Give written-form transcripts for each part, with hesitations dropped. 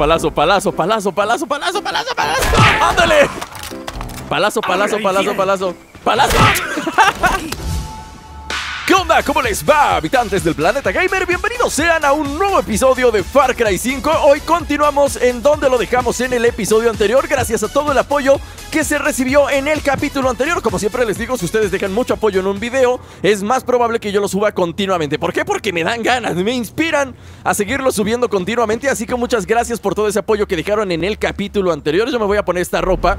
Palazo, palazo, palazo, palazo, palazo, palazo, palazo. ¡Ándale! Palazo, palazo, palazo, palazo. ¡Palazo! ¿Qué onda? ¿Cómo les va, habitantes del Planeta Gamer? Bienvenidos sean a un nuevo episodio de Far Cry 5. Hoy continuamos en donde lo dejamos en el episodio anterior, gracias a todo el apoyo que se recibió en el capítulo anterior. Como siempre les digo, si ustedes dejan mucho apoyo en un video, es más probable que yo lo suba continuamente. ¿Por qué? Porque me dan ganas, me inspiran a seguirlo subiendo continuamente. Así que muchas gracias por todo ese apoyo que dejaron en el capítulo anterior. Yo me voy a poner esta ropa.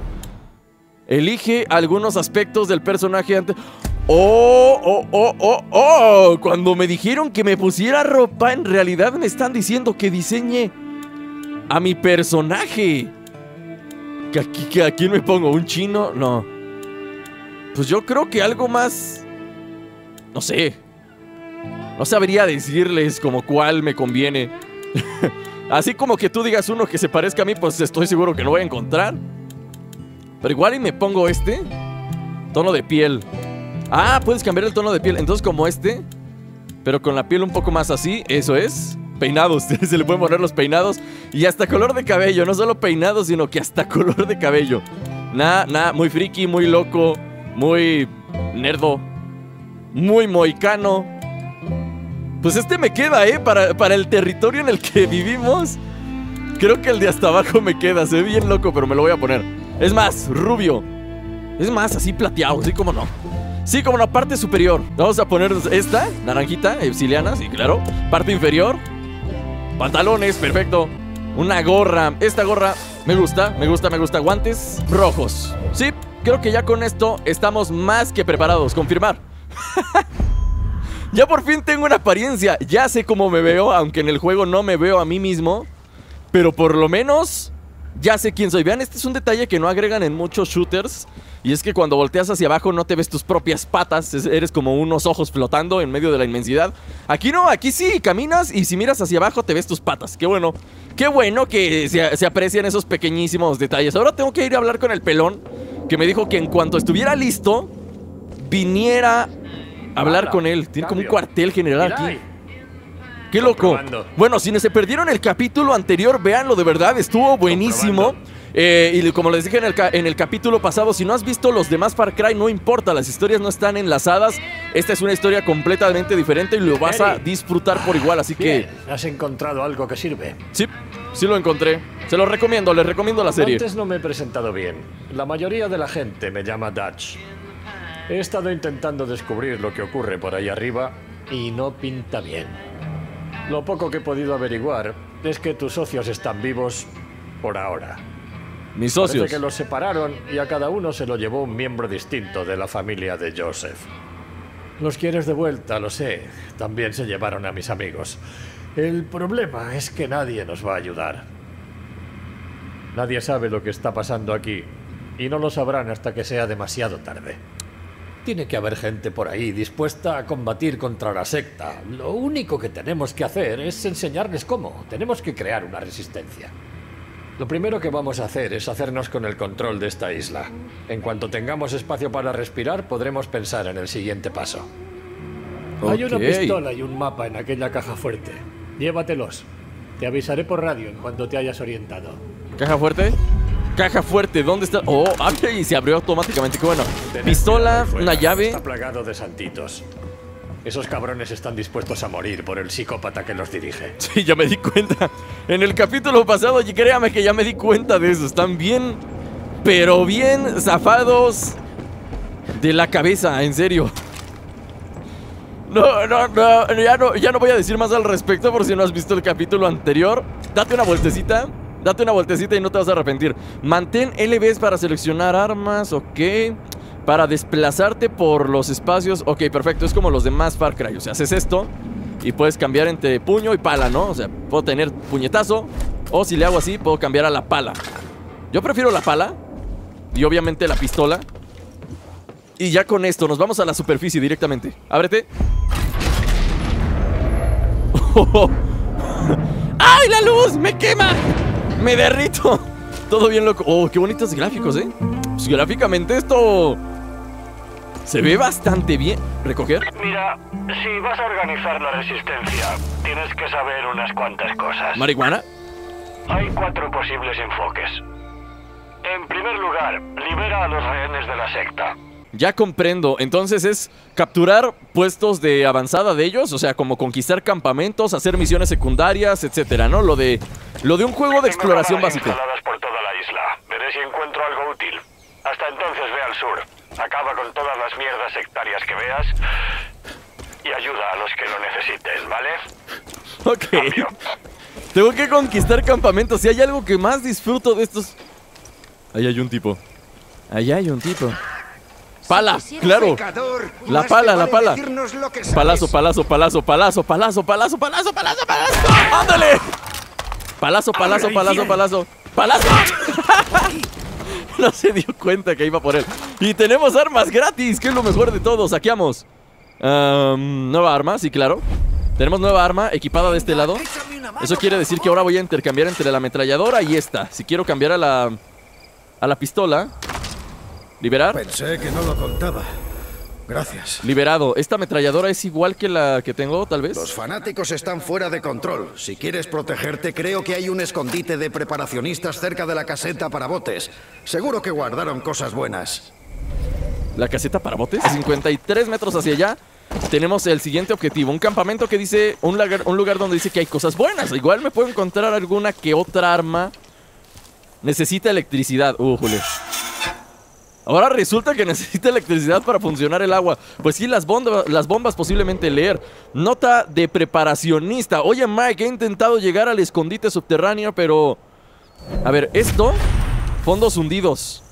Elige algunos aspectos del personaje antes... ¡Oh! Cuando me dijeron que me pusiera ropa, en realidad me están diciendo que diseñe a mi personaje. ¿A quién me pongo? ¿Un chino? No. Pues yo creo que algo más... No sé. No sabría decirles como cuál me conviene. Así como que tú digas uno que se parezca a mí, pues estoy seguro que lo voy a encontrar. Pero igual y me pongo este. Tono de piel. Ah, puedes cambiar el tono de piel. Entonces como este, pero con la piel un poco más así. Eso es. Peinados. Se le pueden poner los peinados. Y hasta color de cabello. No solo peinados, sino que hasta color de cabello. Nah. Muy friki, muy loco, muy nerdo, muy mohicano. Pues este me queda, para el territorio en el que vivimos. Creo que el de hasta abajo me queda. Se ve bien loco, pero me lo voy a poner. Es más, rubio. Es más, así plateado. Así como no. Sí, como la parte superior. Vamos a ponernos esta, naranjita, epsiliana, sí, claro. Parte inferior. Pantalones, perfecto. Una gorra. Esta gorra me gusta. Guantes rojos. Sí, creo que ya con esto estamos más que preparados. Confirmar. Ya por fin tengo una apariencia. Ya sé cómo me veo, aunque en el juego no me veo a mí mismo. Pero por lo menos... ya sé quién soy. Vean, este es un detalle que no agregan en muchos shooters. Y es que cuando volteas hacia abajo no te ves tus propias patas. Eres como unos ojos flotando en medio de la inmensidad. Aquí no, aquí sí, caminas y si miras hacia abajo te ves tus patas. Qué bueno. Qué bueno que se aprecian esos pequeñísimos detalles. Ahora tengo que ir a hablar con el pelón, que me dijo que en cuanto estuviera listo viniera a hablar con él. Tiene como un cuartel general aquí. ¡Qué loco! Bueno, si se perdieron el capítulo anterior, véanlo, de verdad, estuvo buenísimo. Y como les dije en el capítulo pasado, si no has visto los demás Far Cry, no importa, las historias no están enlazadas. Esta es una historia completamente diferente y lo vas a disfrutar por igual, así que... ¿Has encontrado algo que sirve? Sí, sí lo encontré. Se lo recomiendo, les recomiendo la serie. Antes no me he presentado bien. La mayoría de la gente me llama Dutch. He estado intentando descubrir lo que ocurre por ahí arriba y no pinta bien. Lo poco que he podido averiguar es que tus socios están vivos por ahora. ¿Mis socios? Parece que los separaron y a cada uno se lo llevó un miembro distinto de la familia de Joseph. Los quieres de vuelta, lo sé. También se llevaron a mis amigos. El problema es que nadie nos va a ayudar. Nadie sabe lo que está pasando aquí y no lo sabrán hasta que sea demasiado tarde. Tiene que haber gente por ahí dispuesta a combatir contra la secta. Lo único que tenemos que hacer es enseñarles cómo. Tenemos que crear una resistencia. Lo primero que vamos a hacer es hacernos con el control de esta isla. En cuanto tengamos espacio para respirar, podremos pensar en el siguiente paso. Okay. Hay una pistola y un mapa en aquella caja fuerte. Llévatelos. Te avisaré por radio en cuanto te hayas orientado. ¿Caja fuerte? Caja fuerte, ¿dónde está? Oh, abre y se abrió automáticamente, qué bueno. Pistola, una llave. Está plagado de santitos. Esos cabrones están dispuestos a morir por el psicópata que los dirige. Sí, ya me di cuenta. En el capítulo pasado, créame que ya me di cuenta de eso. Están bien, pero bien zafados de la cabeza, en serio. No, ya no voy a decir más al respecto por si no has visto el capítulo anterior. Date una vueltecita. Date una vueltecita y no te vas a arrepentir. Mantén LBs para seleccionar armas. Ok. Para desplazarte por los espacios. Ok, perfecto. Es como los demás Far Cry. O sea, haces esto y puedes cambiar entre puño y pala, ¿no? O sea, puedo tener puñetazo o si le hago así, puedo cambiar a la pala. Yo prefiero la pala y obviamente la pistola. Y ya con esto nos vamos a la superficie directamente. Ábrete. ¡Ay, la luz! ¡Me quema! ¡Me derrito! Todo bien loco. Oh, qué bonitos gráficos, ¿eh? Pues gráficamente esto... se ve bastante bien. ¿Recoger? Mira, si vas a organizar la resistencia, tienes que saber unas cuantas cosas. ¿Marihuana? Hay 4 posibles enfoques. En primer lugar, libera a los rehenes de la secta. Ya comprendo, entonces es capturar puestos de avanzada de ellos, o sea, como conquistar campamentos, hacer misiones secundarias, etcétera, ¿no? Lo de un juego de exploración básica. Por toda la isla. Veré si encuentro algo útil. Hasta entonces ve al sur, acaba con todas las mierdas sectarias que veas y ayuda a los que lo necesiten, ¿vale? Ok. Cambio. Tengo que conquistar campamentos. Si hay algo que más disfruto de estos... Ahí hay un tipo. Ahí hay un tipo. Pala, claro. La pala, la pala. Palazo, palazo, palazo, palazo, palazo, palazo, palazo, palazo, palazo. ¡Ándale! Palazo, palazo, palazo, palazo. ¡Palazo! No se dio cuenta que iba por él. Y tenemos armas gratis, que es lo mejor de todo. Saqueamos. Nueva arma, sí, claro. Tenemos nueva arma equipada de este lado. Eso quiere decir que ahora voy a intercambiar entre la ametralladora y esta. Si quiero cambiar a la pistola. Liberar. Pensé que no lo contaba. Gracias. Liberado. ¿Esta ametralladora es igual que la que tengo, tal vez? Los fanáticos están fuera de control. Si quieres protegerte, creo que hay un escondite de preparacionistas cerca de la caseta para botes. Seguro que guardaron cosas buenas. ¿La caseta para botes? 53 metros hacia allá. Tenemos el siguiente objetivo. Un campamento que dice... Un lugar donde dice que hay cosas buenas. Igual me puedo encontrar alguna que otra arma. Necesita electricidad. Julio. Ahora resulta que necesita electricidad para funcionar el agua. Pues sí, las bombas posiblemente leer. Nota de preparacionista. Oye, Mike, he intentado llegar al escondite subterráneo, pero... A ver, esto... Fondos hundidos.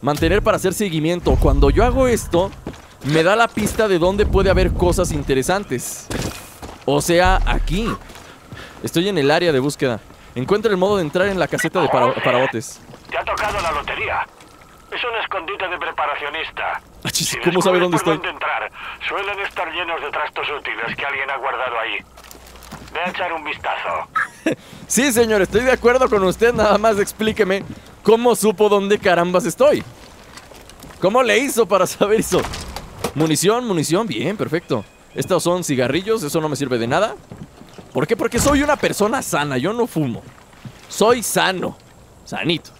Mantener para hacer seguimiento. Cuando yo hago esto... Me da la pista de dónde puede haber cosas interesantes. O sea, aquí. Estoy en el área de búsqueda. Encuentra el modo de entrar en la caseta de parabotes. Te ha tocado la lotería. Es un escondite de preparacionista. Si ¿cómo sabe dónde estoy? Dónde entrar, suelen estar llenos de trastos útiles que alguien ha guardado ahí. Ve a echar un vistazo. Sí, señor, estoy de acuerdo con usted. Nada más explíqueme cómo supo dónde carambas estoy. ¿Cómo le hizo para saber eso? Munición, munición, bien, perfecto. Estos son cigarrillos, eso no me sirve de nada. ¿Por qué? Porque soy una persona sana, yo no fumo. Soy sano, sanito.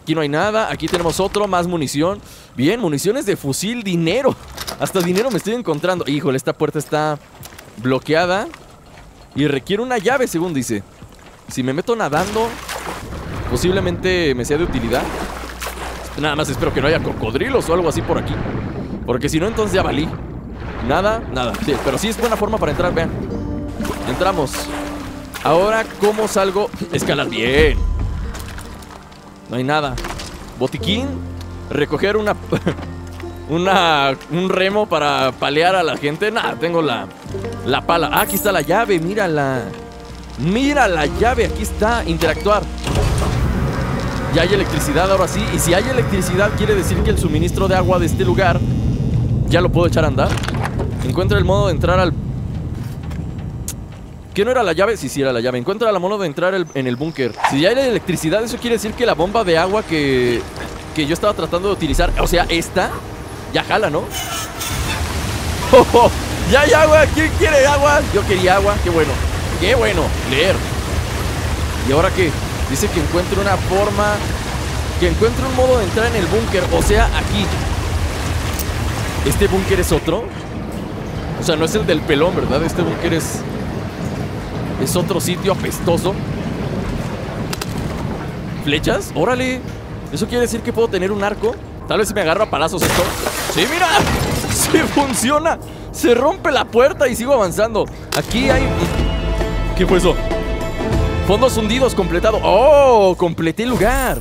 Aquí no hay nada, aquí tenemos otro, más munición. Bien, municiones de fusil, dinero. Hasta dinero me estoy encontrando. Híjole, esta puerta está bloqueada y requiere una llave, según dice. Si me meto nadando, posiblemente me sea de utilidad. Nada más espero que no haya cocodrilos o algo así por aquí, porque si no, entonces ya valí. Nada, nada. Sí, pero sí es buena forma para entrar, vean. Entramos. Ahora, ¿cómo salgo? Escalar bien. No hay nada. Botiquín. Recoger un remo para palear a la gente. Nada, tengo la pala. Ah, aquí está la llave, mírala. Mira la llave, aquí está. Interactuar. Ya hay electricidad ahora sí. Y si hay electricidad, quiere decir que el suministro de agua de este lugar... ¿Ya lo puedo echar a andar? Encuentra el modo de entrar al... ¿Qué no era la llave? Sí, sí era la llave. Encuentra el modo de entrar en el búnker. Si ya hay electricidad, eso quiere decir que la bomba de agua que yo estaba tratando de utilizar, o sea, esta, ya jala, ¿no? ¡Oh, oh! ¡Ya hay agua! ¿Quién quiere agua? Yo quería agua. ¡Qué bueno! ¡Qué bueno! Leer. ¿Y ahora qué? Dice que encuentre una forma... Que encuentre un modo de entrar en el búnker, o sea, aquí. ¿Este búnker es otro? O sea, no es el del pelón, ¿verdad? Este búnker es otro sitio apestoso. ¿Flechas? ¡Órale! ¿Eso quiere decir que puedo tener un arco? Tal vez me agarro a palazos esto. ¡Sí, mira! ¡Sí funciona! Se rompe la puerta y sigo avanzando. Aquí hay... ¿Qué fue eso? Fondos hundidos, completado. ¡Oh! Completé el lugar.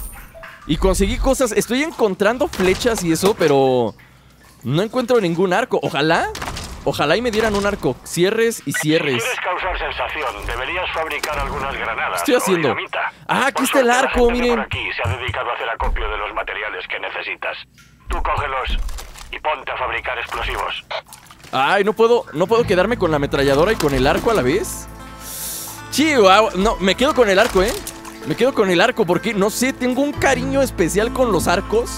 Y conseguí cosas. Estoy encontrando flechas y eso, pero... No encuentro ningún arco. Ojalá. Ojalá y me dieran un arco. Cierres y cierres. Si quieres causar sensación, deberías fabricar algunas granadas. Estoy haciendo. Ah, aquí está el arco, miren. Aquí se ha dedicado a hacer acopio de los materiales que necesitas. Tú cógelos y ponte a fabricar explosivos. Ay, no puedo quedarme con la ametralladora y con el arco a la vez. Chihuahua. No, me quedo con el arco, ¿eh? Me quedo con el arco porque, no sé, tengo un cariño especial con los arcos.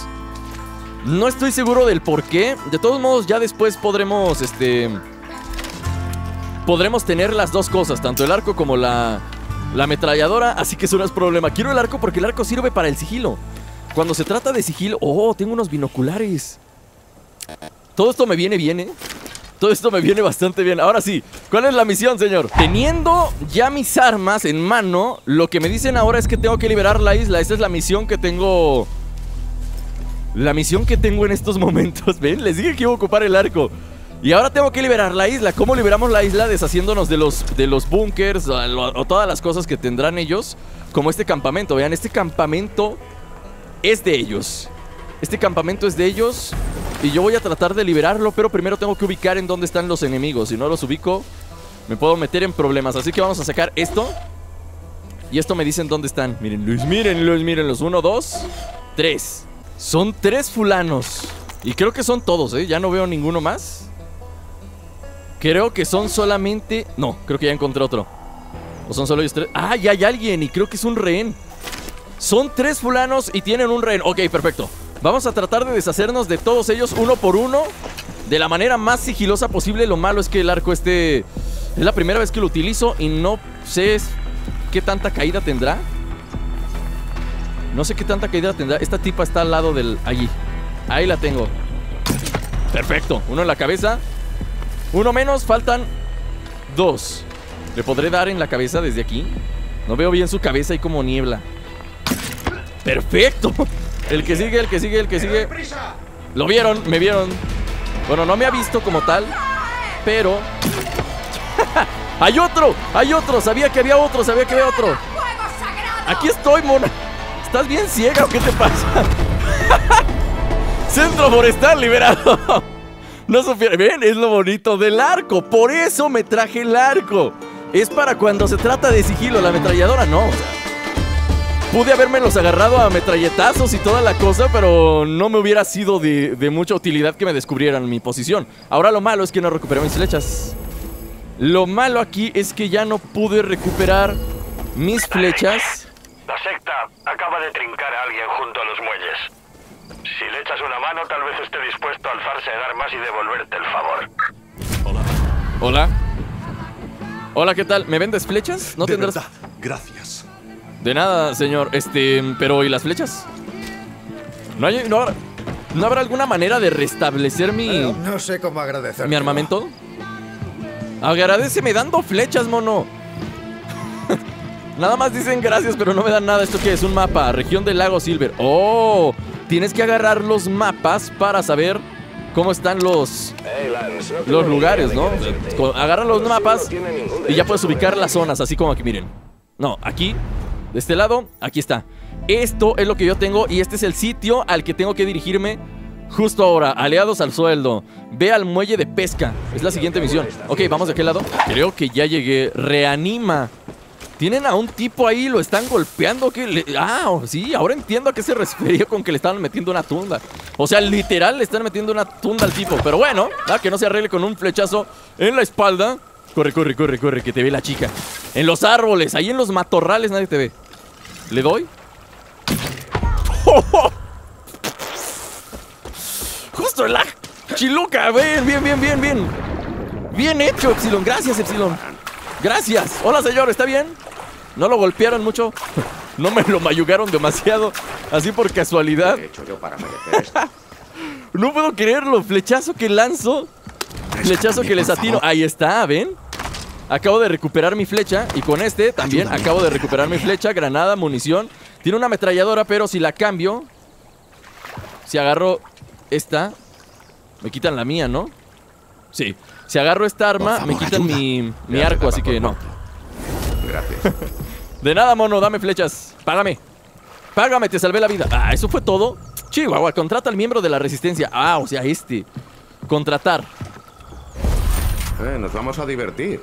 No estoy seguro del por qué. De todos modos, ya después podremos, podremos tener las dos cosas, tanto el arco como la la ametralladora, así que eso no es problema. Quiero el arco porque el arco sirve para el sigilo. Cuando se trata de sigilo... ¡Oh! Tengo unos binoculares. Todo esto me viene bien, ¿eh? Todo esto me viene bastante bien. Ahora sí, ¿cuál es la misión, señor? Teniendo ya mis armas en mano, lo que me dicen ahora es que tengo que liberar la isla. Esa es la misión que tengo... La misión que tengo en estos momentos. ¿Ven? Les dije que iba a ocupar el arco. Y ahora tengo que liberar la isla. ¿Cómo liberamos la isla? Deshaciéndonos de los búnkers o todas las cosas que tendrán ellos. Como este campamento. Vean, este campamento es de ellos. Este campamento es de ellos. Y yo voy a tratar de liberarlo, pero primero tengo que ubicar en dónde están los enemigos. Si no los ubico, me puedo meter en problemas. Así que vamos a sacar esto. Y esto me dicen dónde están. Mírenlos, mírenlos, mírenlos. 1, 2, 3. Son 3 fulanos. Y creo que son todos, ¿eh? Ya no veo ninguno más. Creo que son solamente... No, creo que ya encontré otro. ¿O son solo ellos 3? Ah, ya hay alguien y creo que es un rehén. Son 3 fulanos y tienen un rehén. Ok, perfecto. Vamos a tratar de deshacernos de todos ellos uno por uno, de la manera más sigilosa posible. Lo malo es que el arco este... Es la primera vez que lo utilizo y no sé qué tanta caída tendrá. No sé qué tanta caída tendrá. Esta tipa está al lado del... Allí. Ahí la tengo. Perfecto. Uno en la cabeza. Uno menos. Faltan 2. ¿Le podré dar en la cabeza desde aquí? No veo bien su cabeza. Hay como niebla. ¡Perfecto! El que sigue, el que sigue, el que sigue. Lo vieron, me vieron. Bueno, no me ha visto como tal, pero... ¡Hay otro! ¡Hay otro! Sabía que había otro, sabía que había otro. Aquí estoy, mona. ¿Estás bien ciega o qué te pasa? Centro forestal liberado. No supieron. Ven, es lo bonito del arco. Por eso me traje el arco. Es para cuando se trata de sigilo. La ametralladora no. O sea, pude haberme los agarrado a metralletazos y toda la cosa, pero no me hubiera sido de mucha utilidad que me descubrieran mi posición. Ahora lo malo es que no recuperé mis flechas. Lo malo aquí es que ya no pude recuperar mis flechas. La secta acaba de trincar a alguien junto a los muelles. Si le echas una mano, tal vez esté dispuesto a alzarse en armas y devolverte el favor. Hola. Hola. Hola, ¿qué tal? ¿Me vendes flechas? ¿No tendrás...? Verdad, gracias. De nada, señor. Pero ¿y las flechas? ¿No habrá alguna manera de restablecer mi... No sé cómo agradecer. ¿Mi armamento? Agradéceme dando flechas, mono. Nada más dicen gracias, pero no me dan nada. ¿Esto qué es? Un mapa. Región del lago Silver. ¡Oh! Tienes que agarrar los mapas para saber cómo están los lugares, ¿no? Agarra los mapas y ya puedes ubicar las zonas, así como aquí, miren. No, aquí, de este lado, aquí está. Esto es lo que yo tengo y este es el sitio al que tengo que dirigirme justo ahora. Aliados al sueldo. Ve al muelle de pesca. Es la siguiente misión. Ok, vamos de aquel lado. Creo que ya llegué. Reanima. Tienen a un tipo ahí, lo están golpeando. Ah, sí, ahora entiendo a qué se refirió con que le estaban metiendo una tunda. O sea, literal, le están metiendo una tunda al tipo. Pero bueno, que no se arregle con un flechazo en la espalda. Corre, corre, corre, corre, que te ve la chica. En los árboles, ahí en los matorrales nadie te ve. ¿Le doy? ¡Oh, oh! Justo en la chiluca. Bien, bien, bien, bien, bien. Bien hecho, Epsilon. Gracias, Epsilon. Gracias. Hola, señor. ¿Está bien? No lo golpearon mucho. No me lo mayugaron demasiado. Así por casualidad. ¿Qué he hecho yo para merecer esto? No puedo creerlo. Flechazo que lanzo. Flechazo que les atino. Ahí está, ¿ven? Acabo de recuperar mi flecha. Y con este también acabo de recuperar mi flecha. Granada, munición. Tiene una ametralladora, pero si la cambio... Si agarro esta... Me quitan la mía, ¿no? Sí. Si agarro esta arma, favor, me quitan mi arco, así que no. Gracias. De nada, mono, dame flechas. Págame. Págame, te salvé la vida. Ah, ¿eso fue todo? Chihuahua, contrata al miembro de la resistencia. Ah, o sea, este. Contratar. Nos vamos a divertir.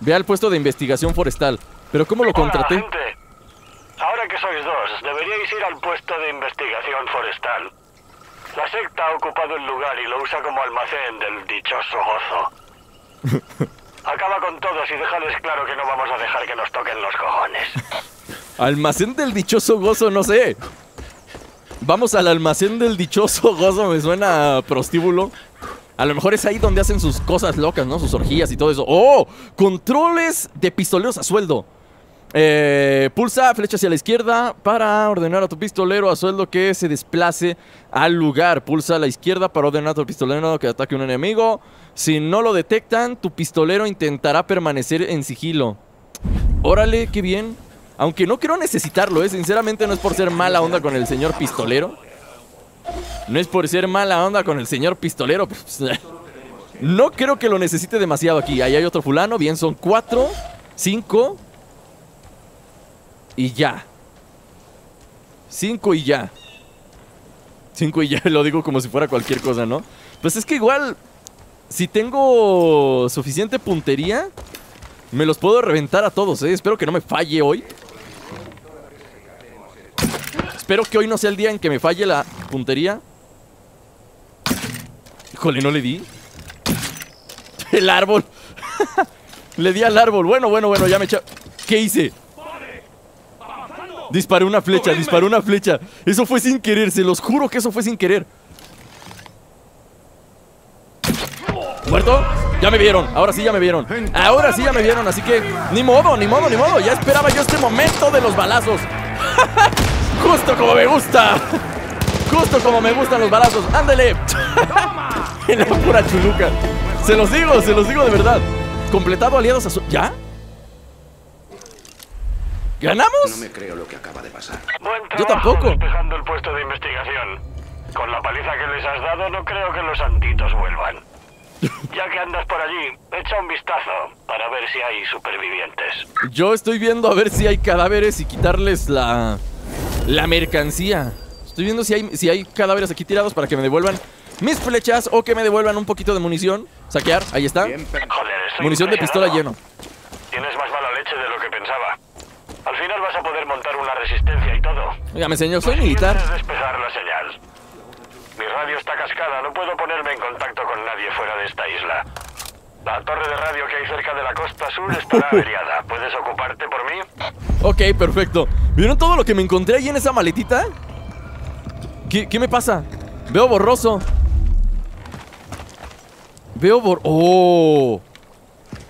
Ve al puesto de investigación forestal. ¿Pero cómo lo contraté? Hola, gente. Ahora que sois 2, deberíais ir al puesto de investigación forestal. La secta ha ocupado el lugar y lo usa como almacén del dichoso gozo. Acaba con todos y déjales claro que no vamos a dejar que nos toquen los cojones. Almacén del dichoso gozo, no sé. Vamos al almacén del dichoso gozo, me suena a prostíbulo. A lo mejor es ahí donde hacen sus cosas locas, ¿no? Sus orgías y todo eso. ¡Oh! Controles de pistoleros a sueldo. Pulsa flecha hacia la izquierda para ordenar a tu pistolero a sueldo que se desplace al lugar. Pulsa a la izquierda para ordenar a tu pistolero que ataque un enemigo. Si no lo detectan, tu pistolero intentará permanecer en sigilo. Órale, qué bien. Aunque no creo necesitarlo, sinceramente no es por ser mala onda con el señor pistolero. No creo que lo necesite demasiado aquí. Ahí hay otro fulano, bien, son 4, 5. Y ya. 5 y ya. 5 y ya, lo digo como si fuera cualquier cosa, ¿no? Pues es que igual, si tengo suficiente puntería, me los puedo reventar a todos, ¿eh? Espero que no me falle hoy. Espero que hoy no sea el día en que me falle la puntería. Híjole, no le di. El árbol. Le di al árbol. Bueno, ya me echa... ¿Qué hice? Disparé una flecha, Eso fue sin querer, se los juro que eso fue sin querer. ¿Muerto? Ya me vieron, ahora sí ya me vieron. Así que, ni modo. Ya esperaba yo este momento de los balazos. Justo como me gusta. Justo como me gustan los balazos. Ándele. En la pura chuluca. Se los digo de verdad. Completado aliados a su... ¿Ya? ¿Ganamos? No me creo lo que acaba de pasar. Yo tampoco. Despejando el puesto de investigación. Con la paliza que les has dado, no creo que los santitos vuelvan. Ya que andas por allí, echa un vistazo para ver si hay supervivientes. Yo estoy viendo a ver si hay cadáveres y quitarles la mercancía. Estoy viendo si hay cadáveres aquí tirados para que me devuelvan mis flechas o que me devuelvan un poquito de munición. Saquear, ahí está. Joder, munición de pistola lleno. Tienes más mala leche de lo que pensaba. Al final vas a poder montar una resistencia y todo. Oiga, me señor, soy militar. Despejar la señal. Mi radio está cascada, no puedo ponerme en contacto con nadie fuera de esta isla. La torre de radio que hay cerca de la costa sur estará averiada. ¿Puedes ocuparte por mí? Ok, perfecto. ¿Vieron todo lo que me encontré ahí en esa maletita? ¿Qué me pasa? Veo borroso. ¡Oh!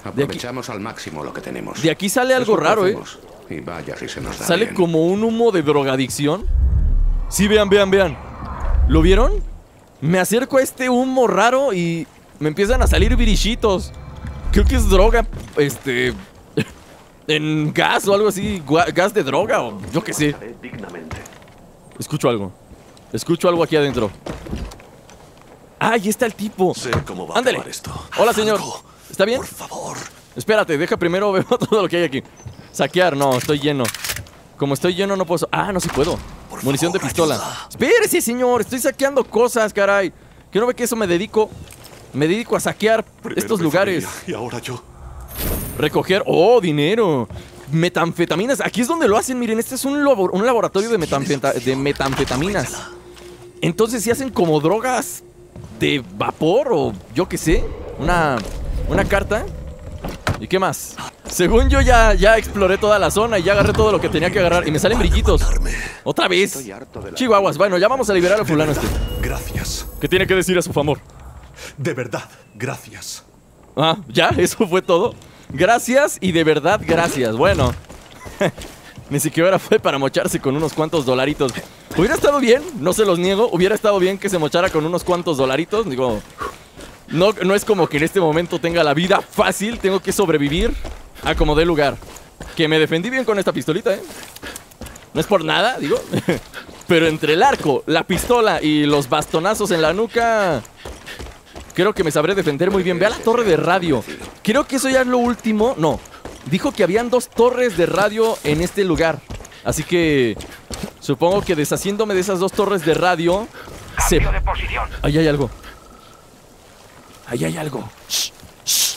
Aprovechamos al máximo lo que tenemos. De aquí sale algo raro, Y vaya si se nos da sale bien. Como un humo de drogadicción. Sí, vean. ¿Lo vieron? Me acerco a este humo raro y me empiezan a salir virichitos. Creo que es droga, en gas o algo así. Gas de droga o yo qué sé. Escucho algo. Aquí adentro. Ah, ahí está el tipo. Ándale. Hola, señor. ¿Está bien? Por favor. Espérate, deja primero ver todo lo que hay aquí. Saquear, no, estoy lleno. Como estoy lleno no puedo... Ah, no, sí puedo. Munición de pistola. Espérese, señor, estoy saqueando cosas, caray. ¿Que no ve que eso me dedico? Me dedico a saquear estos lugares. Y ahora yo. Recoger... Oh, dinero. Metanfetaminas. Aquí es donde lo hacen, miren. Este es un laboratorio de metanfetaminas. Entonces si hacen como drogas de vapor o yo qué sé. Una carta. ¿Y qué más? Según yo ya exploré toda la zona y ya agarré todo lo que tenía que agarrar. Y me salen brillitos. ¡Otra vez! Chihuahuas, bueno, ya vamos a liberar al fulano este. Gracias. ¿Qué tiene que decir a su favor? De verdad, gracias. Ah, ¿ya? ¿Eso fue todo? Gracias y de verdad, gracias. Bueno. Ni siquiera fue para mocharse con unos cuantos dolaritos. Hubiera estado bien, no se los niego. Hubiera estado bien que se mochara con unos cuantos dolaritos. Digo... No es como que en este momento tenga la vida fácil. Tengo que sobrevivir a como dé lugar. Que me defendí bien con esta pistolita, No es por nada, digo. Pero entre el arco, la pistola y los bastonazos en la nuca, creo que me sabré defender muy bien. Ve a la torre de radio. Creo que eso ya es lo último. No, dijo que habían 2 torres de radio en este lugar. Así que supongo que deshaciéndome de esas 2 torres de radio se... Ahí hay algo. Shh, shh.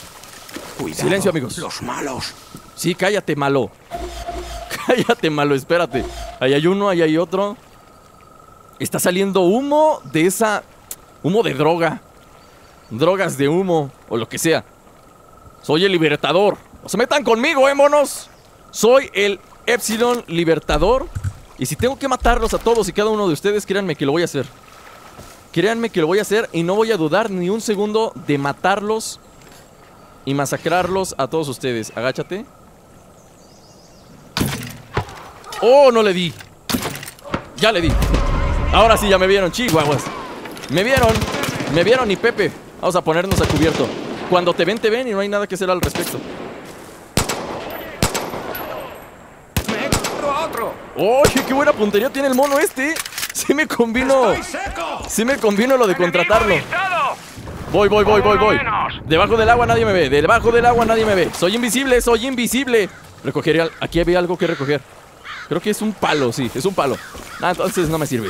Cuidado. Silencio, amigos. Los malos. Sí, cállate, malo. Espérate. Ahí hay uno, ahí hay otro. Está saliendo humo de esa... Humo de droga. Drogas de humo o lo que sea. Soy el libertador. No se metan conmigo, monos. Soy el Epsilon libertador. Y si tengo que matarlos a todos y cada uno de ustedes, créanme que lo voy a hacer. Y no voy a dudar ni un segundo de matarlos y masacrarlos a todos ustedes. Agáchate. ¡Oh, no le di! Ya le di. Ahora sí, ya me vieron, chihuahuas. Me vieron y Pepe. Vamos a ponernos a cubierto. Cuando te ven y no hay nada que hacer al respecto. ¡Me encuentro otro! ¡Oye, qué buena puntería tiene el mono este! Sí me combino. Sí me combino lo de contratarlo. Voy. Debajo del agua nadie me ve. Debajo del agua nadie me ve. Soy invisible, soy invisible. Recogería. Aquí había algo que recoger. Creo que es un palo, sí, es un palo. Ah, entonces no me sirve.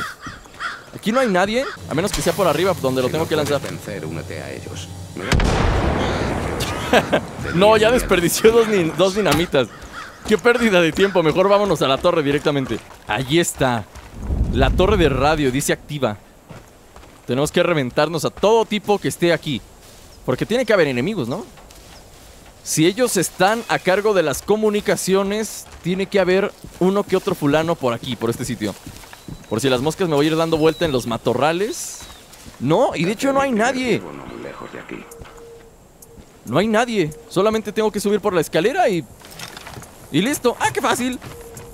Aquí no hay nadie, a menos que sea por arriba donde lo tengo que lanzar. No, ya desperdició dos dinamitas. Qué pérdida de tiempo. Mejor vámonos a la torre directamente. Allí está. La torre de radio, dice activa. Tenemos que reventarnos a todo tipo que esté aquí. Porque tiene que haber enemigos, ¿no? Si ellos están a cargo de las comunicaciones, tiene que haber uno que otro fulano por aquí, por este sitio. Por si las moscas me voy a ir dando vuelta en los matorrales. No, y de hecho no hay nadie. No hay nadie. Solamente tengo que subir por la escalera y... y listo. ¡Ah, qué fácil!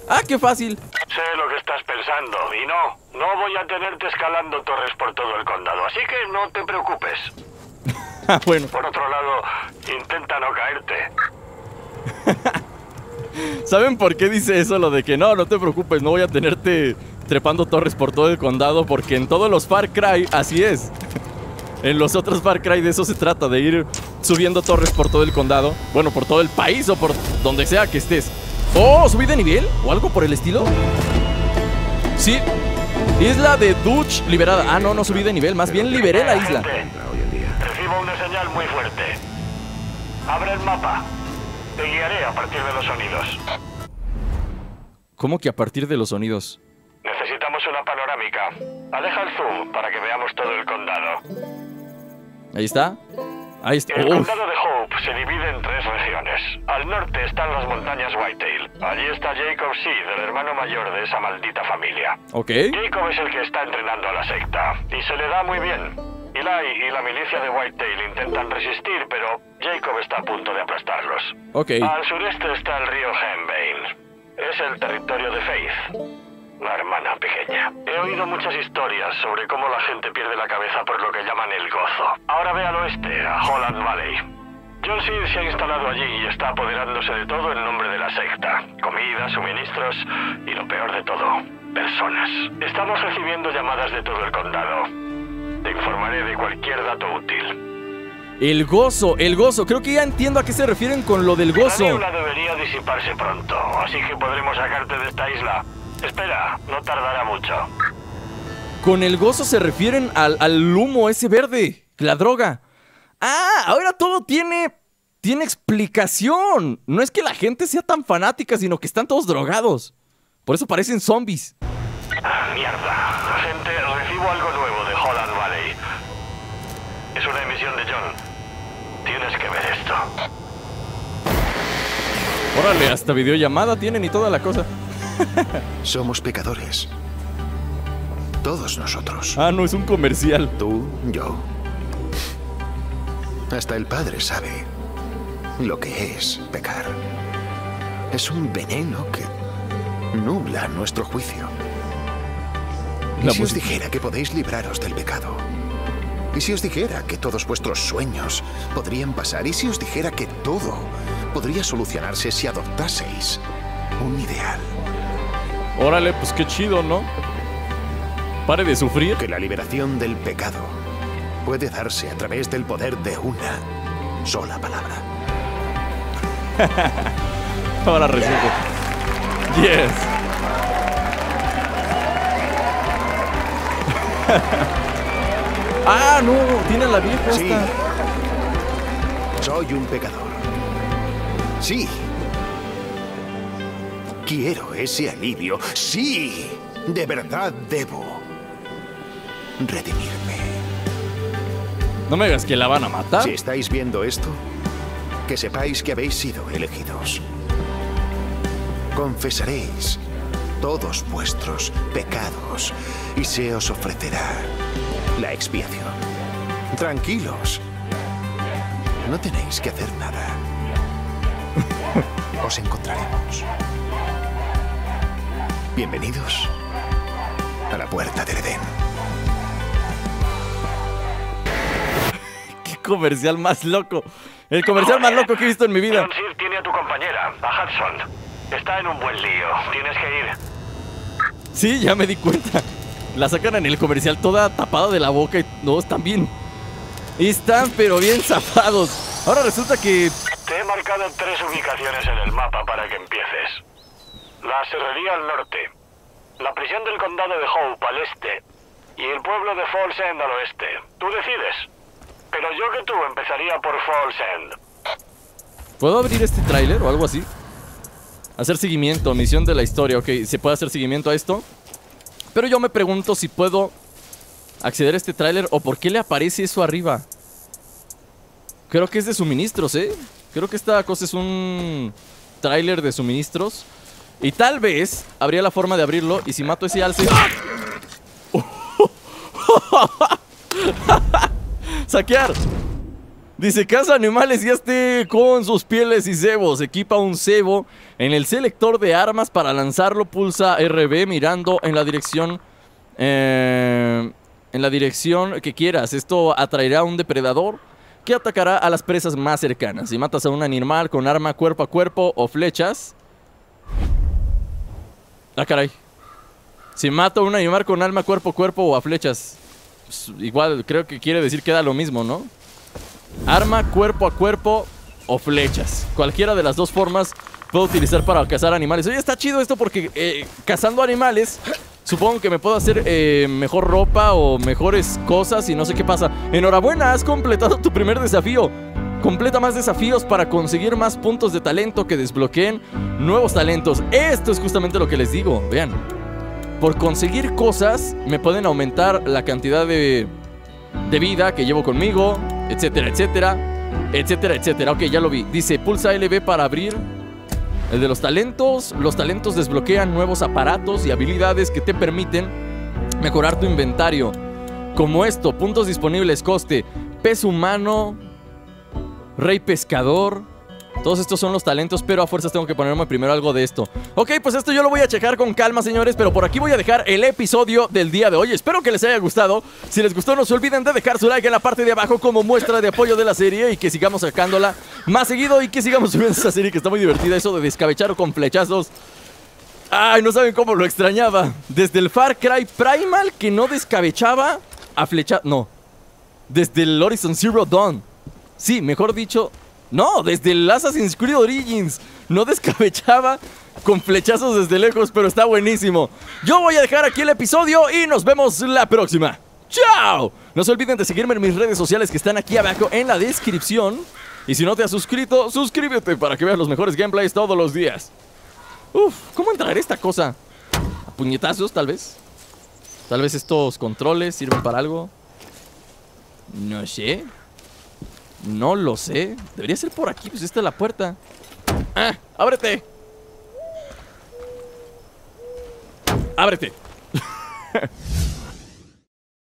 ¡Ah, qué fácil! Sé lo que estás pensando y no voy a tenerte escalando torres por todo el condado, así que no te preocupes. Bueno. Por otro lado, intenta no caerte. ¿Saben por qué dice eso? Lo de que no te preocupes, no voy a tenerte trepando torres por todo el condado, porque en todos los Far Cry así es. En los otros Far Cry de eso se trata, de ir subiendo torres por todo el condado. Bueno, por todo el país o por donde sea que estés. Oh, subí de nivel o algo por el estilo. Sí. Isla de Dutch liberada. Ah, no subí de nivel, más bien liberé la isla. Recibo una señal muy fuerte. Abre el mapa. Te guiaré a partir de los sonidos. ¿Cómo que a partir de los sonidos? Necesitamos una panorámica. Aleja el zoom para que veamos todo el condado. Ahí está. Ahí está. El condado de Hope se divide en tres regiones. Al norte están las montañas Whitetail. Allí está Jacob Seed, el hermano mayor de esa maldita familia. Okay. Jacob es el que está entrenando a la secta y se le da muy bien. Eli y la milicia de Whitetail intentan resistir, pero Jacob está a punto de aplastarlos. Okay. Al sureste está el río Hembane. Es el territorio de Faith, la hermana pequeña. He oído muchas historias sobre cómo la gente pierde la cabeza por lo que llaman el gozo. Ahora ve al oeste, a Holland Valley. John Seed se ha instalado allí y está apoderándose de todo en nombre de la secta. Comida, suministros y lo peor de todo, personas. Estamos recibiendo llamadas de todo el condado. Te informaré de cualquier dato útil. El gozo, el gozo. Creo que ya entiendo a qué se refieren con lo del gozo. La niebla debería disiparse pronto, así que podremos sacarte de esta isla. Espera, no tardará mucho. Con el gozo se refieren al humo ese verde, la droga. Ah, ahora todo tiene explicación. No es que la gente sea tan fanática, sino que están todos drogados. Por eso parecen zombies. Ah, mierda. Gente, recibo algo nuevo de Holland Valley. Es una emisión de John. Tienes que ver esto. Órale, hasta videollamada tienen y toda la cosa. Somos pecadores. Todos nosotros. Ah, no, es un comercial. Tú, yo. Hasta el padre sabe lo que es pecar. Es un veneno que nubla nuestro juicio. ¿Y si os dijera que podéis libraros del pecado? ¿Y si os dijera que todos vuestros sueños podrían pasar? ¿Y si os dijera que todo podría solucionarse si adoptaseis un ideal? Órale, pues qué chido, ¿no? Pare de sufrir. Que la liberación del pecado puede darse a través del poder de una sola palabra. Ahora resulta. Yes. Ah, no, tiene la vieja esta. Sí. Soy un pecador. Sí. Quiero ese alivio. Sí, de verdad debo redimirme. No me digas que la van a matar. Si estáis viendo esto, que sepáis que habéis sido elegidos. Confesaréis todos vuestros pecados y se os ofrecerá la expiación. Tranquilos, no tenéis que hacer nada. Os encontraremos. Bienvenidos a la puerta del Edén. ¡Qué comercial más loco! El comercial más loco que he visto en mi vida. John Seed tiene a tu compañera, a Hudson. Está en un buen lío, tienes que ir. Sí, ya me di cuenta. La sacan en el comercial toda tapada de la boca y no, están bien. Están pero bien zafados. Ahora resulta que... Te he marcado 3 ubicaciones en el mapa para que empieces. La serrería al norte, la prisión del condado de Hope al este y el pueblo de Falls End al oeste. Tú decides. Pero yo que tú empezaría por Falls End. ¿Puedo abrir este tráiler o algo así? Hacer seguimiento, misión de la historia. Ok, se puede hacer seguimiento a esto. Pero yo me pregunto si puedo acceder a este tráiler o por qué le aparece eso arriba. Creo que es de suministros, ¿eh? Creo que esta cosa es un tráiler de suministros. Y tal vez habría la forma de abrirlo. Y si mato ese alce... ¡Ah! ¡Saquear! Dice, caza animales y hazte con sus pieles y cebos. Equipa un cebo en el selector de armas para lanzarlo. Pulsa RB mirando en la dirección que quieras. Esto atraerá a un depredador que atacará a las presas más cercanas. Si matas a un animal con arma cuerpo a cuerpo o flechas... Ah, caray. Si mato a un animal con arma cuerpo a cuerpo o a flechas, pues igual creo que quiere decir que da lo mismo, ¿no? Arma cuerpo a cuerpo o flechas. Cualquiera de las dos formas puedo utilizar para cazar animales. Oye, está chido esto porque cazando animales supongo que me puedo hacer mejor ropa o mejores cosas y no sé qué pasa. Enhorabuena, has completado tu primer desafío. Completa más desafíos para conseguir más puntos de talento que desbloqueen nuevos talentos. Esto es justamente lo que les digo. Vean, por conseguir cosas me pueden aumentar la cantidad de vida que llevo conmigo, etcétera, etcétera, etcétera, etcétera. Ok, ya lo vi. Dice, pulsa LB para abrir el de los talentos. Los talentos desbloquean nuevos aparatos y habilidades que te permiten mejorar tu inventario. Como esto, puntos disponibles, coste, pez humano... Rey pescador. Todos estos son los talentos, pero a fuerzas tengo que ponerme primero algo de esto. Ok, pues esto yo lo voy a checar con calma, señores, pero por aquí voy a dejar el episodio del día de hoy. Espero que les haya gustado. Si les gustó, no se olviden de dejar su like en la parte de abajo como muestra de apoyo de la serie y que sigamos sacándola más seguido y que sigamos subiendo esta serie que está muy divertida. Eso de descabechar con flechazos. Ay, no saben cómo lo extrañaba. Desde el Far Cry Primal que no descabechaba a flechazos. No. Desde el Horizon Zero Dawn. Sí, mejor dicho, no, desde el Assassin's Creed Origins no descabechaba con flechazos desde lejos, pero está buenísimo. Yo voy a dejar aquí el episodio y nos vemos la próxima. ¡Chao! No se olviden de seguirme en mis redes sociales que están aquí abajo en la descripción. Y si no te has suscrito, suscríbete para que veas los mejores gameplays todos los días. Uf, ¿cómo entraré esta cosa? ¿A puñetazos, tal vez? Tal vez estos controles sirven para algo. No sé. No lo sé. Debería ser por aquí, pues esta es la puerta. ¡Ah! ¡Ábrete! ¡Ábrete!